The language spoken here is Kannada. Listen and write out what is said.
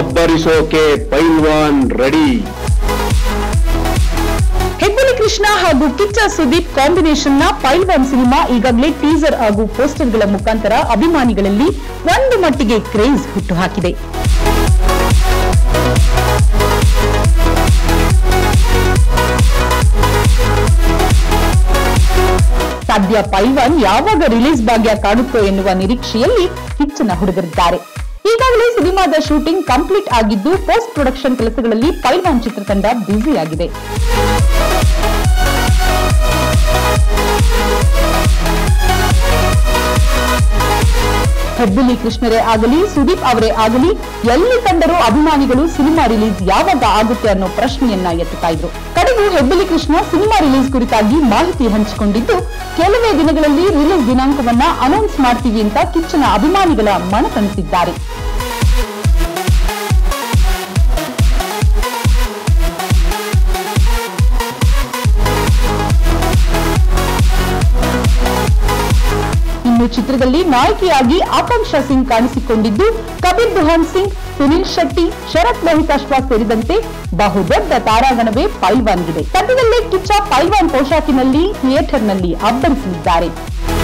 अब बारिशों के पैलवान रेडी। ಹೆಬ್ಬುಲಿ ಕೃಷ್ಣ ಹಾಗೂ ಕಿಚ್ಚ ಸುದೀಪ್ ಕಾಂಬಿನೇಷನ್ನ ಪೈಲ್ವಾನ್ ಸಿನಿಮಾ ಈಗಾಗಲೇ ಟೀಸರ್ ಹಾಗೂ ಪೋಸ್ಟರ್ಗಳ ಮುಖಾಂತರ ಅಭಿಮಾನಿಗಳಲ್ಲಿ ಒಂದು ಮಟ್ಟಿಗೆ ಕ್ರೇಜ್ ಹುಟ್ಟು ಹಾಕಿದೆ. ಸದ್ಯ ಪೈಲ್ವಾನ್ ಯಾವಾಗ ರಿಲೀಸ್ ಭಾಗ್ಯ ಕಾಡುತ್ತೋ ಎನ್ನುವ ನಿರೀಕ್ಷೆಯಲ್ಲಿ ಹೆಚ್ಚಿನ ಹುಡುಗರಿದ್ದಾರೆ. ಈಗಾಗಲೇ ಸಿನಿಮಾದ ಶೂಟಿಂಗ್ ಕಂಪ್ಲೀಟ್ ಆಗಿದ್ದು ಪೋಸ್ಟ್ ಪ್ರೊಡಕ್ಷನ್ ಕೆಲಸಗಳಲ್ಲಿ ಪೈಲ್ವಾನ್ ಚಿತ್ರತಂಡ ಬ್ಯುಸಿಯಾಗಿದೆ. ಹೆಬ್ಬುಲಿ ಕೃಷ್ಣರೇ ಆಗಲಿ ಸುದೀಪ್ ಅವರೇ ಆಗಲಿ ಎಲ್ಲಿ ತಂದರೂ ಅಭಿಮಾನಿಗಳು ಸಿನಿಮಾ ರಿಲೀಸ್ ಯಾವಾಗ ಆಗುತ್ತೆ ಅನ್ನೋ ಪ್ರಶ್ನೆಯನ್ನ ಎತ್ತುತ್ತಾ ಇದ್ರು. ಕಡೆಗೂ ಹೆಬ್ಬುಲಿ ಕೃಷ್ಣ ಸಿನಿಮಾ ರಿಲೀಸ್ ಕುರಿತಾಗಿ ಮಾಹಿತಿ ಹಂಚಿಕೊಂಡಿದ್ದು ಕೆಲವೇ ದಿನಗಳಲ್ಲಿ ರಿಲೀಸ್ ದಿನಾಂಕವನ್ನ ಅನೌನ್ಸ್ ಮಾಡ್ತೀವಿ ಅಂತ ಕಿಚ್ಚನ ಅಭಿಮಾನಿಗಳ ಮನತಣಿಸಿದ್ದಾರೆ. ಚಿತ್ರದಲ್ಲಿ ನಾಯಕಿಯಾಗಿ ಆಕಾಂಕ್ಷಾ ಸಿಂಗ್ ಕಾಣಿಸಿಕೊಂಡಿದ್ದು ಕಬೀರ್ ದುಹಾನ್ ಸಿಂಗ್, ಸುನಿಲ್ ಶೆಟ್ಟಿ, ಶರತ್ ಲೋಹಿತಾಶ್ವಾ ಸೇರಿದಂತೆ ಬಹುದೊಡ್ಡ ತಾರಾಗಣವೇ ಪೈಲ್ವಾನ್ಗಿದೆ. ಸದ್ಯದಲ್ಲೇ ಕಿಚ್ಚ ಪೈಲ್ವಾನ್ ಪೋಷಾಕಿನಲ್ಲಿ ಥಿಯೇಟರ್ನಲ್ಲಿ ಅಬ್ಬರಿಸಲಿದ್ದಾರೆ.